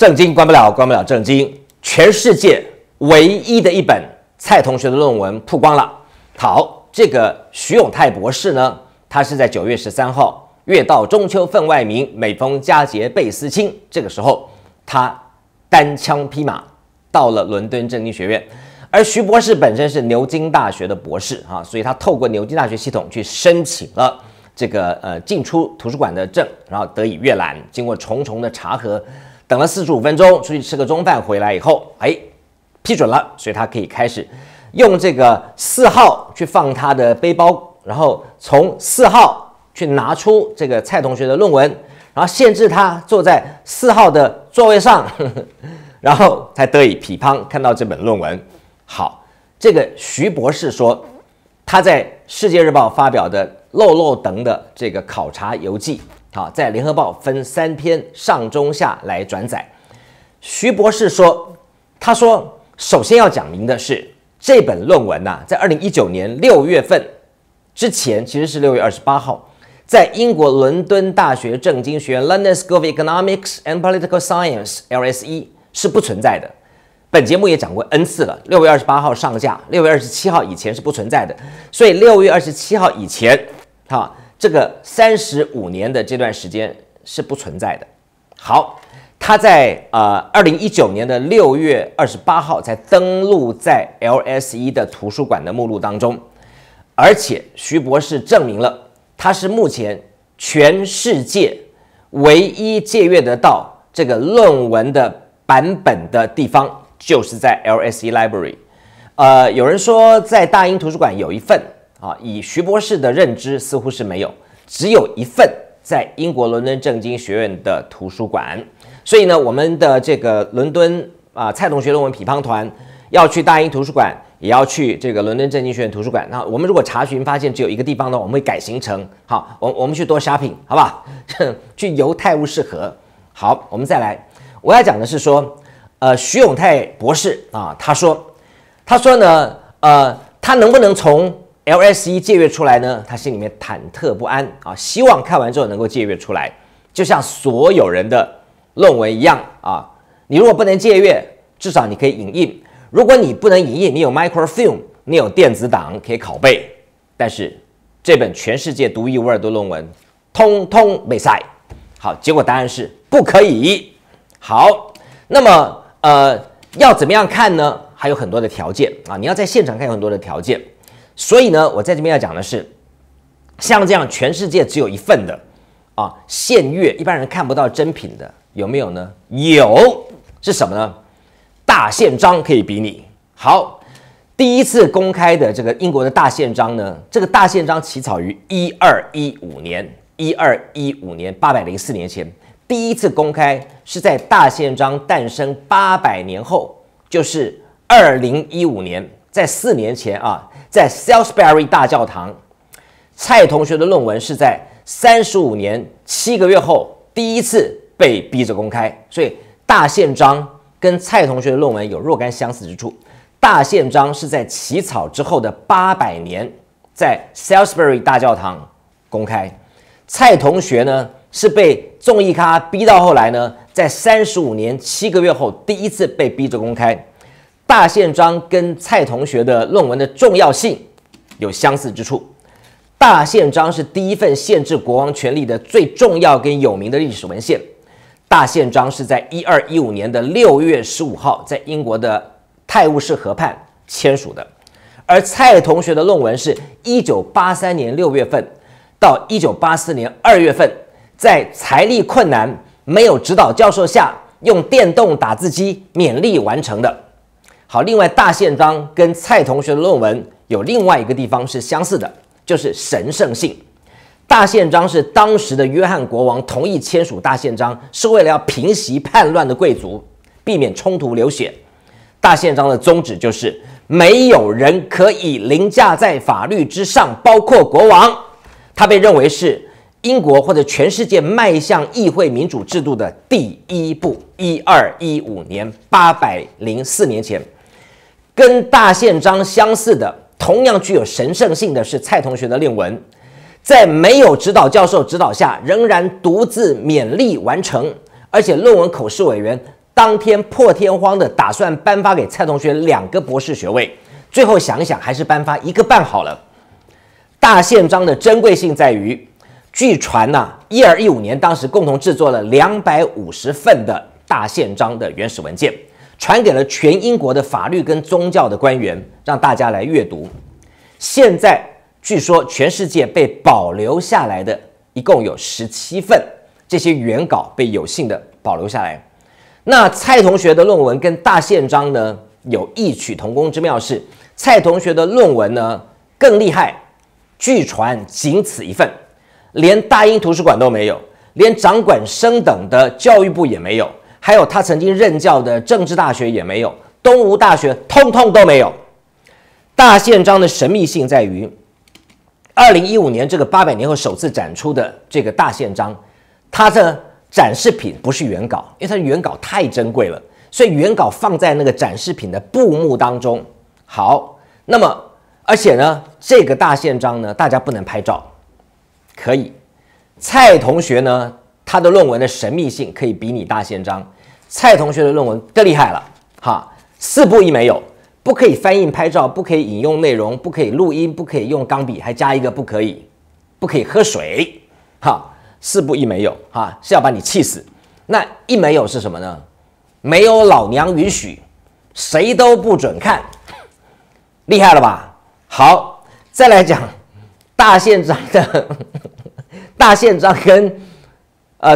政经关不了，关不了政经。全世界唯一的一本蔡同学的论文曝光了。好，这个徐永泰博士呢，他是在9月13号，月到中秋分外明，每逢佳节倍思亲。这个时候，他单枪匹马到了伦敦政经学院。 而徐博士本身是牛津大学的博士啊，所以他透过牛津大学系统去申请了这个进出图书馆的证，然后得以阅览。经过重重的查核，等了45分钟，出去吃个中饭，回来以后，哎，批准了，所以他可以开始用这个4号去放他的背包，然后从4号去拿出这个蔡同学的论文，然后限制他坐在4号的座位上，然后才得以批判看到这本论文。 好，这个徐博士说，他在《世界日报》发表的漏漏等的这个考察游记，好，在《联合报》分3篇上中下来转载。徐博士说，他说首先要讲明的是，这本论文呐、在2019年6月份之前，其实是6月28号，在英国伦敦大学政经学院 （London School of Economics and Political Science, LSE） 是不存在的。 本节目也讲过 N 次了，6月28号上架，6月27号以前是不存在的，所以6月27号以前，哈，这个35年的这段时间是不存在的。好，他在2019年的6月28号才登录在 LSE 的图书馆的目录当中，而且徐博士证明了他是目前全世界唯一借阅得到这个论文的版本的地方。 就是在 LSE Library， 有人说在大英图书馆有一份啊，以徐博士的认知似乎是没有，只有一份在英国伦敦政经学院的图书馆。所以呢，我们的这个伦敦蔡同学论文批判团要去大英图书馆，也要去这个伦敦政经学院图书馆。那我们如果查询发现只有一个地方呢，我们会改行程。好，我们去多 shopping， 好不好？去游泰晤士河。好，我们再来，我要讲的是说。 徐永泰博士啊，他说呢，他能不能从 LSE 借阅出来呢？他心里面忐忑不安啊，希望看完之后能够借阅出来，就像所有人的论文一样啊。你如果不能借阅，至少你可以影印；如果你不能影印，你有 microfilm， 你有电子档可以拷贝。但是这本全世界独一无二的论文，通通被塞。好，结果答案是不可以。好，那么。 要怎么样看呢？还有很多的条件啊，你要在现场看有很多的条件。所以呢，我在这边要讲的是，像这样全世界只有一份的啊，限阅一般人看不到真品的，有没有呢？有，是什么呢？大宪章可以比拟。好，第一次公开的这个英国的大宪章呢，这个大宪章起草于1215年，804年前。 第一次公开是在大宪章诞生800年后，就是2015年，在4年前啊，在 Salisbury 大教堂，蔡同学的论文是在35年7个月后第一次被逼着公开，所以大宪章跟蔡同学的论文有若干相似之处。大宪章是在起草之后的800年，在 Salisbury 大教堂公开，蔡同学呢？ 是被众议咖逼到后来呢，在35年7个月后第一次被逼着公开。大宪章跟蔡同学的论文的重要性有相似之处。大宪章是第一份限制国王权力的最重要跟有名的历史文献。大宪章是在1215年的6月15号在英国的泰晤士河畔签署的，而蔡同学的论文是1983年6月份到1984年2月份。 在财力困难、没有指导教授下，用电动打字机勉力完成的。好，另外大宪章跟蔡同学的论文有另外一个地方是相似的，就是神圣性。大宪章是当时的约翰国王同意签署大宪章，是为了要平息叛乱的贵族，避免冲突流血。大宪章的宗旨就是没有人可以凌驾在法律之上，包括国王。他被认为是。 英国或者全世界迈向议会民主制度的第一步，1215年804年前，跟大宪章相似的，同样具有神圣性的是蔡同学的论文，在没有指导教授指导下，仍然独自勉力完成，而且论文口试委员当天破天荒的打算颁发给蔡同学2个博士学位，最后想一想还是颁发1个半好了。大宪章的珍贵性在于，据传呐，1215年当时共同制作了250份的大宪章的原始文件，传给了全英国的法律跟宗教的官员，让大家来阅读。现在据说全世界被保留下来的一共有17份，这些原稿被有幸的保留下来。那蔡同学的论文跟大宪章呢有异曲同工之妙是，蔡同学的论文呢更厉害，据传仅此一份，连大英图书馆都没有，连掌管升等的教育部也没有，还有他曾经任教的政治大学也没有，东吴大学通通都没有。大宪章的神秘性在于，2015年这个800年后首次展出的这个大宪章，它的展示品不是原稿，因为它的原稿太珍贵了，所以原稿放在那个展示品的布幕当中。好，那么而且呢，这个大宪章呢，大家不能拍照，可以。蔡同学呢，他的论文的神秘性可以比拟大宪章。蔡同学的论文更厉害了，哈，4不一没有，不可以翻印拍照，不可以引用内容，不可以录音，不可以用钢笔，还加一个不可以喝水，哈。4不一没有啊，是要把你气死。那一没有是什么呢？没有老娘允许，谁都不准看，厉害了吧？好，再来讲大宪章的大宪章跟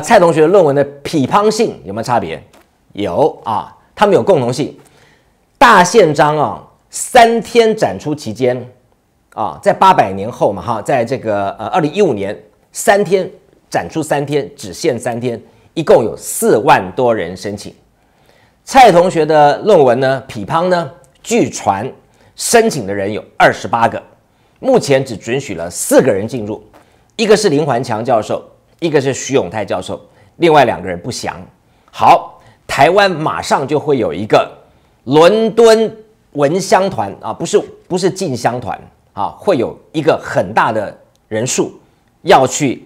蔡同学论文的匹配性有没有差别？有啊，他们有共同性。大宪章啊，3天展出期间啊，在800年后嘛哈，在这个2015年3天。展出3天，只限3天，一共有4万多人申请。蔡同学的论文呢，匹乓呢，据传申请的人有28个，目前只准许了4个人进入，一个是林环强教授，一个是徐永泰教授，另外2个人不详。好，台湾马上就会有一个伦敦文乡团啊，不是进乡团啊，会有一个很大的人数要去。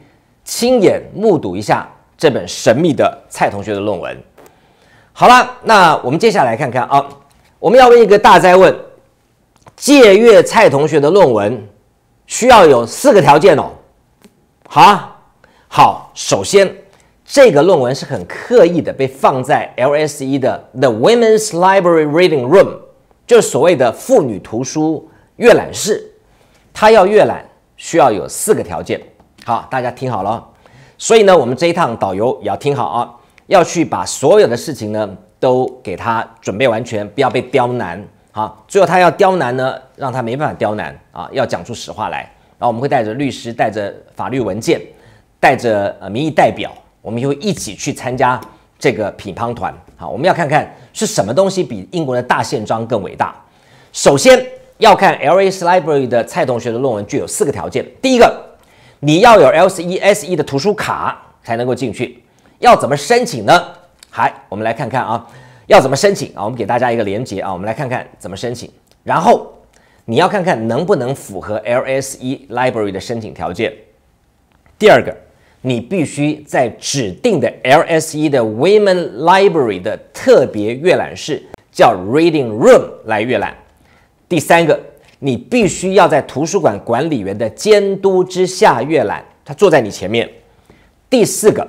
亲眼目睹一下这本神秘的蔡同学的论文。好了，那我们接下来看看啊，我们要问一个大哉问：借阅蔡同学的论文需要有4个条件哦。好，首先这个论文是很刻意的被放在 LSE 的 The Women's Library Reading Room， 就是所谓的妇女图书阅览室。它要阅览需要有4个条件。好，大家听好了。所以呢，我们这一趟导游也要听好啊，要去把所有的事情呢都给他准备完全，不要被刁难啊。最后他要刁难呢，让他没办法刁难啊，要讲出实话来。然后我们会带着律师，带着法律文件，带着民意代表，我们就会一起去参加这个乒乓团。好，我们要看看是什么东西比英国的大宪章更伟大。首先要看 LSE Library 的蔡同学的论文具有4个条件。第一个，你要有 LSE 的图书卡才能够进去。要怎么申请呢？我们来看看啊，要怎么申请啊？我们给大家一个连结啊，我们来看看怎么申请。然后你要看看能不能符合 LSE Library 的申请条件。第二个，你必须在指定的 LSE 的 Women Library 的特别阅览室，叫 Reading Room 来阅览。第三个，你必须要在图书馆管理员的监督之下阅览，他坐在你前面。第四个，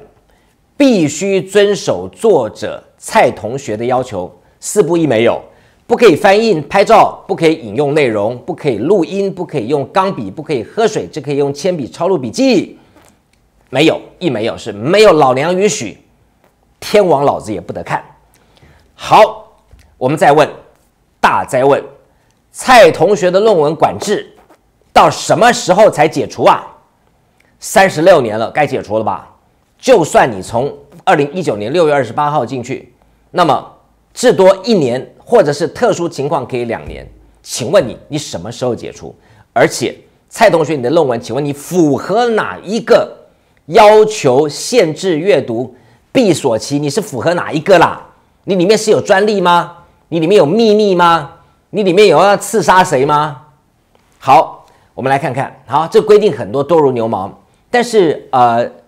必须遵守作者蔡同学的要求，4不一没有，不可以翻印、拍照，不可以引用内容，不可以录音，不可以用钢笔，不可以喝水，只可以用铅笔抄录笔记。没有，没有，是没有老娘允许，天王老子也不得看。好，我们再问，大哉问。蔡同学的论文管制到什么时候才解除啊？36年了，该解除了吧？就算你从2019年6月28号进去，那么至多1年，或者是特殊情况可以2年。请问你什么时候解除？而且蔡同学你的论文，请问你符合哪一个要求限制阅读闭锁期？你是符合哪一个啦？你里面是有专利吗？你里面有秘密吗？你里面有要刺杀谁吗？好，我们来看看。好，这规定很多，多如牛毛。但是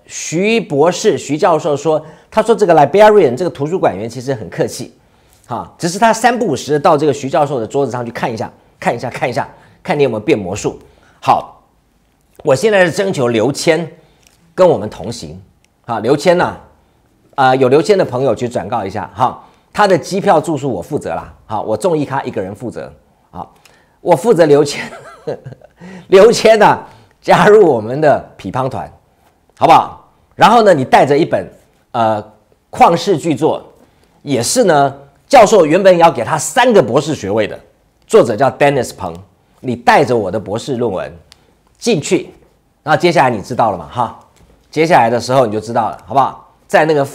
徐教授说，他说这个 Liberian 这个图书馆员其实很客气，哈，只是他三不五时到这个徐教授的桌子上去看一下，看一下，看一下，看你有没有变魔术。好，我现在是征求刘谦跟我们同行，啊，刘谦呢，有刘谦的朋友去转告一下哈，他的机票住宿我负责啦，好，我中一咖一个人负责，好，我负责刘谦，刘谦呢加入我们的匹乓团，好不好？然后呢，你带着一本旷世巨作，也是呢教授原本要给他3个博士学位的，作者叫 Dennis Peng， 你带着我的博士论文进去，然后接下来你知道了嘛哈？接下来的时候你就知道了，好不好？在那个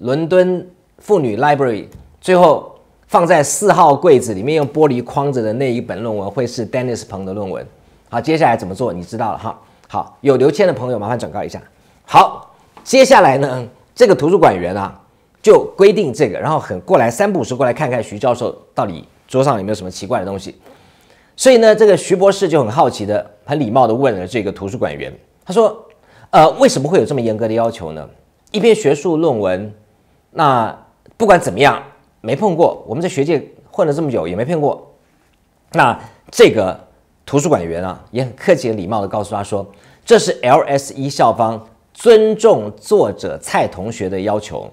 伦敦妇女 Library 最后放在4号柜子里面用玻璃框着的那一本论文会是 Dennis Peng 的论文。好，接下来怎么做你知道了哈？好，有刘谦的朋友麻烦转告一下。好。接下来呢，这个图书馆员啊，就规定这个，然后过来三不五时过来看看徐教授到底桌上有没有什么奇怪的东西。所以呢，这个徐博士就很好奇的、很礼貌的问了这个图书馆员，他说：“为什么会有这么严格的要求呢？一篇学术论文，那不管怎么样没碰过，我们在学界混了这么久也没碰过。”那这个图书馆员啊，也很客气、很礼貌的告诉他说：“这是 LSE 校方。”尊重作者蔡同学的要求，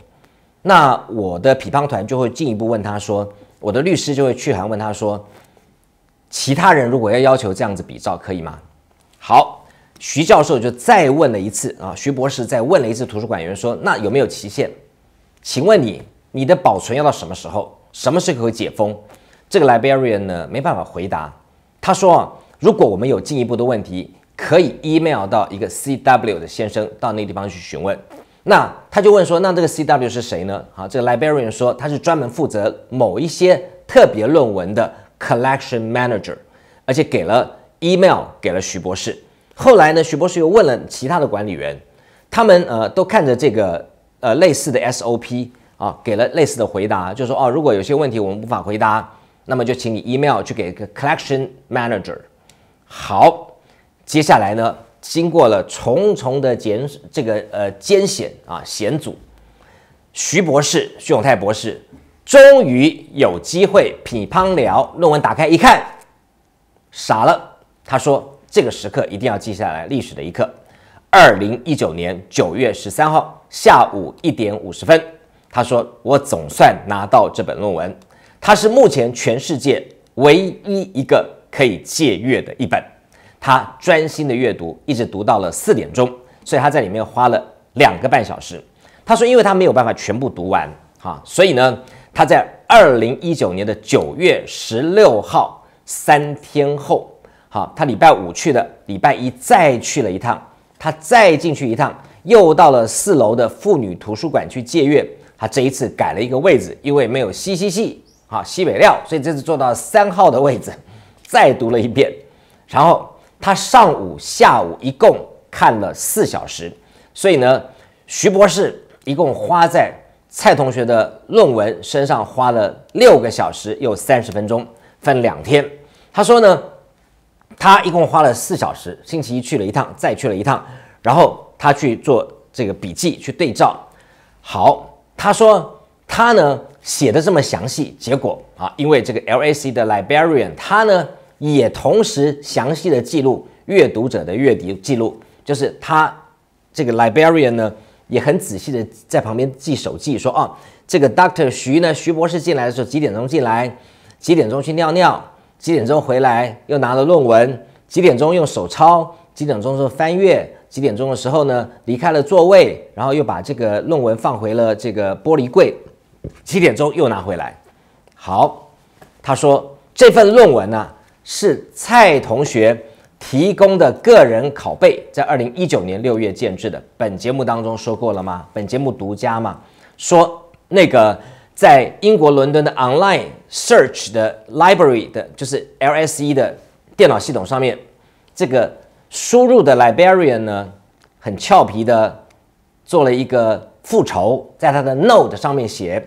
那我的匹乓团就会进一步问他说，我的律师就会去函问他说，其他人如果要求这样子比照可以吗？好，徐教授就再问了一次啊，徐博士再问了一次图书馆员说，那有没有期限？请问你的保存要到什么时候？什么时候解封？这个 Liberian 呢没办法回答，他说啊，如果我们有进一步的问题。可以 email 到一个 CW 的先生到那个地方去询问，那他就问说，那这个 CW 是谁呢？好，这个 Liberian 说他是专门负责某一些特别论文的 collection manager， 而且给了 email 给了徐博士。后来呢，徐博士又问了其他的管理员，他们都看着这个类似的 SOP 啊，给了类似的回答，就说哦，如果有些问题我们无法回答，那么就请你 email 去给一个 collection manager。好。接下来呢，经过了重重的艰险啊险阻，徐永泰博士终于有机会匹乓聊论文打开一看，傻了。他说这个时刻一定要记下来，历史的一刻。2019年9月13号下午1点50分，他说我总算拿到这本论文，它是目前全世界唯一一个可以借阅的一本。他专心的阅读，一直读到了4点钟，所以他在里面花了2个半小时。他说，因为他没有办法全部读完，哈，所以呢，他在2019年9月16号3天后，哈，他礼拜五去的，礼拜一再去了一趟，他再进去一趟，又到了4楼的妇女图书馆去借阅。他这一次改了一个位置，因为没有西啊西北料，所以这次坐到3号的位置，再读了一遍，然后。他上午、下午一共看了4小时，所以呢，徐博士一共花在蔡同学的论文身上花了6个小时又30分钟，分2天。他说呢，他一共花了4小时，星期一去了一趟，再去了一趟，然后他去做这个笔记去对照。好，他说他呢写的这么详细，结果啊，因为这个 LAC 的 Liberian 他呢。也同时详细的记录阅读者的阅读记录，就是他这个 Liberian 呢也很仔细的在旁边记手记，说啊，这个 Dr. 徐博士进来的时候几点钟进来，几点钟去尿尿，几点钟回来又拿了论文，几点钟用手抄，几点钟是翻阅，几点钟的时候呢离开了座位，然后又把这个论文放回了这个玻璃柜，几点钟又拿回来。好，他说这份论文呢、啊。是蔡同学提供的个人拷贝，在2019年6月建制的。本节目当中说过了吗？本节目独家嘛，说那个在英国伦敦的 Online Search 的 Library 的，就是 LSE 的电脑系统上面，这个输入的 Liberian 呢，很俏皮的做了一个复仇，在他的 Note 上面写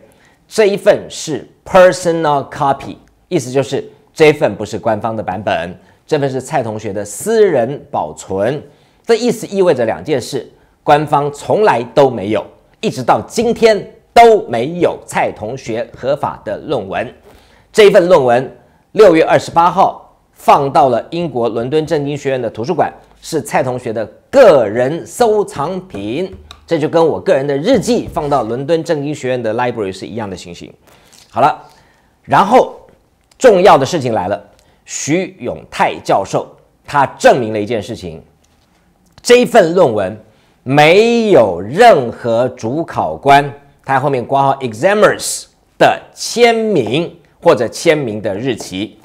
这一份是 Personal Copy， 意思就是。这份不是官方的版本，这份是蔡同学的私人保存。这意思意味着2件事：官方从来都没有，一直到今天都没有蔡同学合法的论文。这份论文6月28号放到了英国伦敦政经学院的图书馆，是蔡同学的个人收藏品。这就跟我个人的日记放到伦敦政经学院的 library 是一样的情形。好了，然后重要的事情来了，徐永泰教授他证明了一件事情，这份论文没有任何主考官，他后面括号 examiners 的签名或者签名的日期。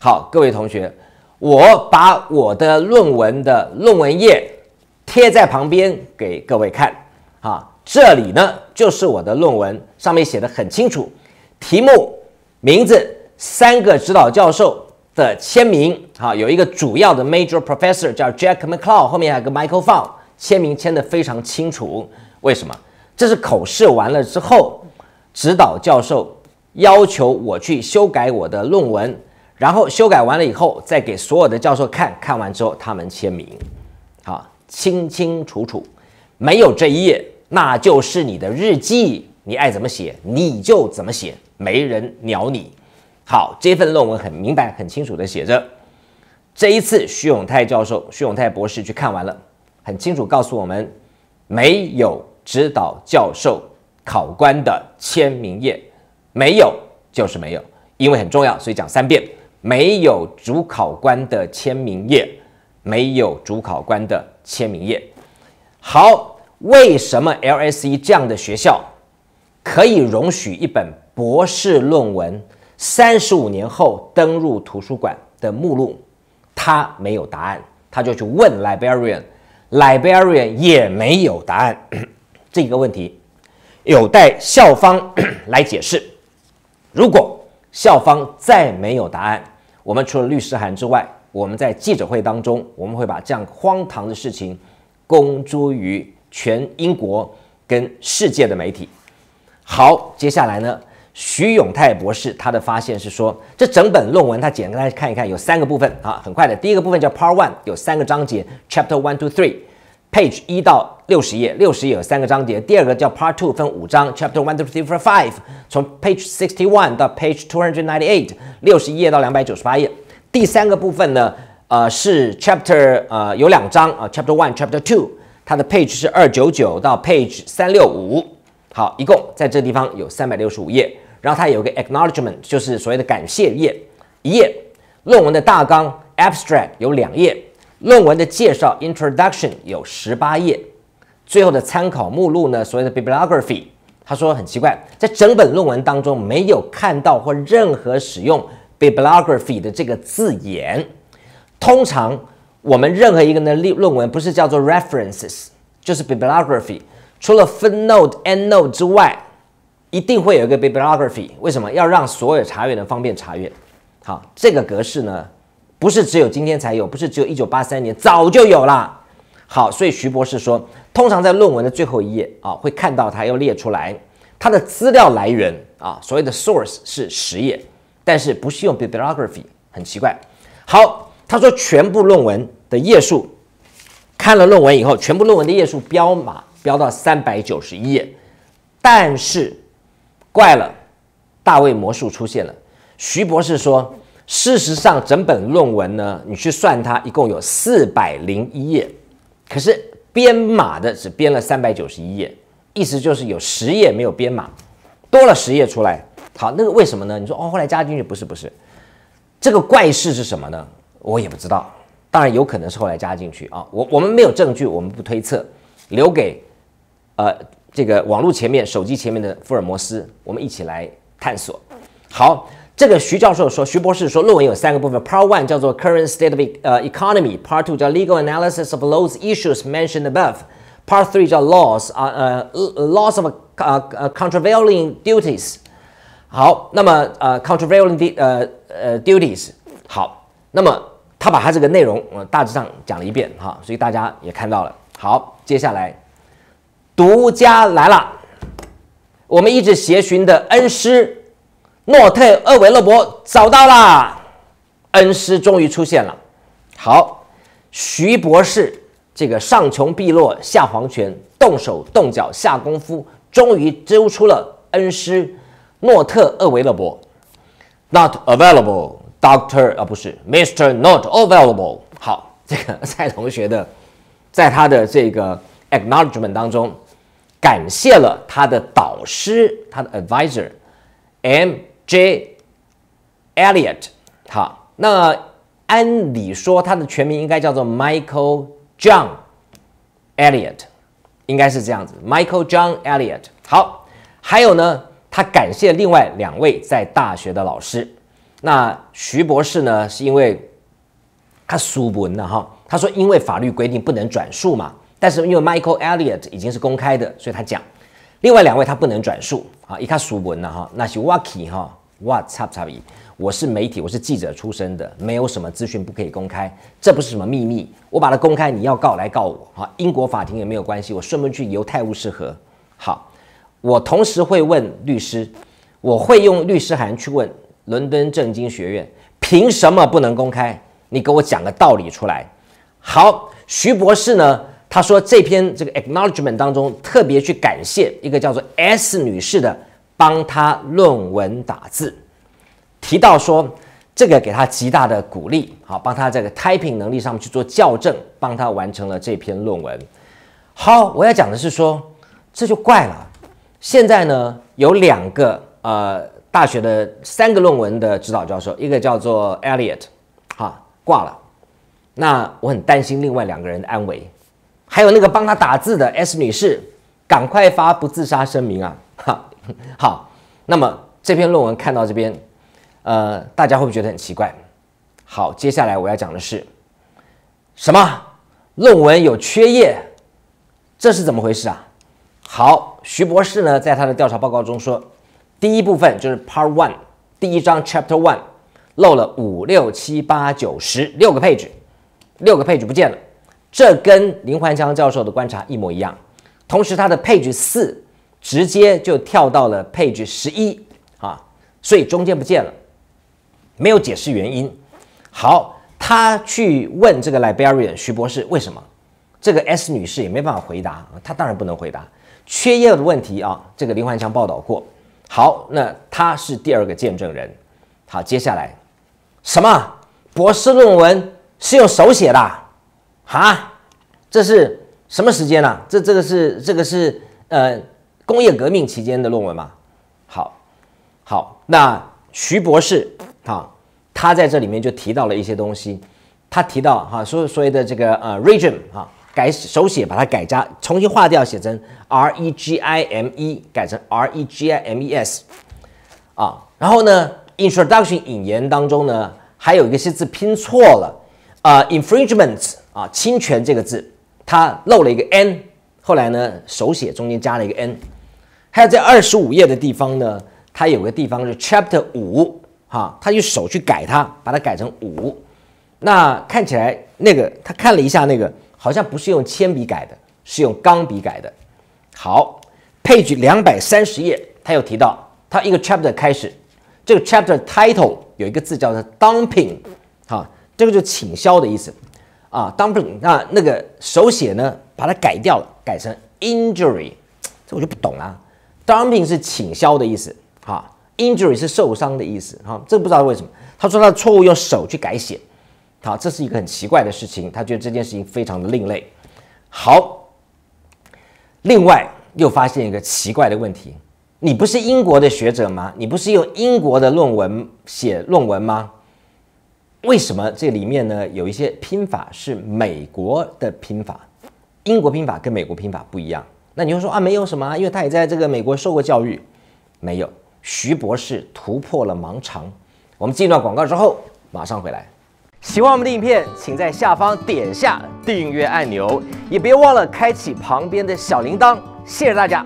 好，各位同学，我把我的论文的论文页贴在旁边给各位看啊，这里呢就是我的论文，上面写得很清楚，题目、名字、三个指导教授的签名啊，有一个主要的 major professor 叫 Jack Mcleod， 后面还有个 Michael John， 签名签得非常清楚。为什么？这是口试完了之后，指导教授要求我去修改我的论文，然后修改完了以后再给所有的教授看，看完之后他们签名，好，清清楚楚，没有这一页，那就是你的日记，你爱怎么写你就怎么写，没人鸟你。好，这份论文很明白、很清楚的写着。这一次，徐永泰教授、徐永泰博士去看完了，很清楚告诉我们，没有指导教授、考官的签名页，没有就是没有，因为很重要，所以讲3遍：没有主考官的签名页，没有主考官的签名页。好，为什么 LSE 这样的学校可以容许一本博士论文？35年后登入图书馆的目录，他没有答案，他就去问 librarian，librarian 也没有答案。这个问题有待校方来解释。如果校方再没有答案，我们除了律师函之外，我们在记者会当中，我们会把这样荒唐的事情公诸于全英国跟世界的媒体。好，接下来呢？徐永泰博士他的发现是说，这整本论文他简单看一看，有3个部分啊，很快的。第一个部分叫 Part One， 有3个章节 ，Chapter 1 to 3，Page 1到60页，60页有3个章节。第二个叫 Part Two， 分5章 ，Chapter 1 to 3 to 5， 从 Page 61到 Page 298， 60页到298页。第三个部分呢，是 Chapter 有2章啊 ，Chapter 1，Chapter 2， 它的 Page 是299到 Page 365。好，一共在这地方有365页。然后它有个 acknowledgement， 就是所谓的感谢页，1页。论文的大纲 abstract 有2页，论文的介绍 introduction 有18页，最后的参考目录呢，所谓的 bibliography。他说很奇怪，在整本论文当中没有看到或任何使用 bibliography 的这个字眼。通常我们任何一个人的论文不是叫做 references， 就是 bibliography， 除了 footnote、endnote 之外。一定会有一个 bibliography， 为什么要让所有查阅人方便查阅？好，这个格式呢，不是只有今天才有，不是只有1983年，早就有啦。好，所以徐博士说，通常在论文的最后一页啊，会看到它又列出来，它的资料来源啊，所谓的 source 是10页，但是不是用 bibliography， 很奇怪。好，他说全部论文的页数，看了论文以后，全部论文的页数标码标到391页，但是。怪了，大卫魔术出现了。徐博士说，事实上整本论文呢，你去算它一共有401页，可是编码的只编了391页，意思就是有10页没有编码，多了10页出来。好，那个为什么呢？你说哦，后来加进去，不是，这个怪事是什么呢？我也不知道，当然有可能是后来加进去啊，我们没有证据，我们不推测，留给这个网络前面、手机前面的福尔摩斯，我们一起来探索。好，这个徐教授说，徐博士说，论文有3个部分 ，Part One 叫做 Current State of Economy，Part Two 叫 Legal Analysis of Laws Issues Mentioned Above，Part Three 叫 Laws Laws of Contravailing Duties。好，那么Contravailing Duties。好，那么他把他这个内容大致上讲了一遍哈，所以大家也看到了。好，接下来。独家来了，我们一直协寻的恩师诺特厄维勒伯找到了，恩师终于出现了。好，徐博士这个上穷碧落下黄泉，动手动脚下功夫，终于揪出了恩师诺特·available not available doctor 啊，不是 Mr. Not available。好，这个蔡同学的，在他的这个 acknowledgement 当中，感谢了他的导师，他的 advisor M.J. Elliott。好，那按理说他的全名应该叫做 Michael John Elliott， 应该是这样子 ，Michael John Elliott。好，还有呢，他感谢另外2位在大学的老师。那徐博士呢，是因为他书文了哈，他说因为法律规定不能转述嘛，但是因为 Michael Elliott 已经是公开的，所以他讲。另外2位他不能转述啊，他书文了哈，那是 Waki 哈，哇差不差异。我是媒体，我是记者出身的，没有什么资讯不可以公开，这不是什么秘密。我把它公开，你要告来告我哈，英国法庭也没有关系，我顺便去犹太务适合。好，我同时会问律师，我会用律师函去问伦敦政经学院，凭什么不能公开？你给我讲个道理出来。好，徐博士呢？他说这篇这个 acknowledgement 当中特别去感谢一个叫做 S 女士的帮她论文打字，提到说这个给她极大的鼓励，好，帮她这个 typing 能力上面去做校正，帮她完成了这篇论文。好，我要讲的是说，这就怪了。现在呢有2个大学的3个论文的指导教授，一个叫做 Elliott 哈挂了，那我很担心另外2个人的安危，还有那个帮他打字的 S 女士，赶快发不自杀声明啊！哈，好，那么这篇论文看到这边，大家会不会觉得很奇怪？好，接下来我要讲的是什么？论文有缺页，这是怎么回事啊？好，徐博士呢，在他的调查报告中说。第一部分就是 Part One， 第一章 Chapter One 漏了5、6、7、8、9、10 6个 page， 6个 page 不见了。这跟林环强教授的观察一模一样。同时，他的 page 4直接就跳到了 page 11啊，所以中间不见了，没有解释原因。好，他去问这个 Librarian 徐博士为什么，这个 S 女士也没办法回答，她当然不能回答缺页的问题啊。这个林环强报道过。好，那他是第2个见证人。好，接下来什么博士论文是用手写的啊？这是什么时间啊？这个是工业革命期间的论文嘛？好，那徐博士啊，他在这里面就提到了一些东西。他提到哈，所谓的这个regime 啊，改手写把它改加重新划掉，写成 regime 改成 regimes 啊。然后呢 ，introduction 引言当中呢，还有一个些字拼错了infringement 啊，侵权这个字，它漏了一个 n， 后来呢手写中间加了一个 n。还有在25页的地方呢，它有个地方是 chapter 5哈，他用手去改它，把它改成5。那看起来那个他看了一下那个。好像不是用铅笔改的，是用钢笔改的。好 ，page 230页，他又提到，他一个 chapter 开始，这个 chapter title 有一个字叫做 dumping， 啊，这个就倾销的意思啊 ，dumping。那个手写呢，把它改掉了，改成 injury， 这我就不懂啦、啊。dumping 是倾销的意思，啊 ，injury 是受伤的意思，哈、啊，这个不知道为什么。他说他的错误用手去改写。好，这是一个很奇怪的事情，他觉得这件事情非常的另类。好，另外又发现一个奇怪的问题：你不是英国的学者吗？你不是用英国的论文写论文吗？为什么这里面呢有一些拼法是美国的拼法？英国拼法跟美国拼法不一样。那你就说啊，没有什么，因为他也在这个美国受过教育。没有，徐博士突破了盲肠。我们进一段广告之后马上回来。喜欢我们的影片，请在下方点下订阅按钮，也别忘了开启旁边的小铃铛。谢谢大家。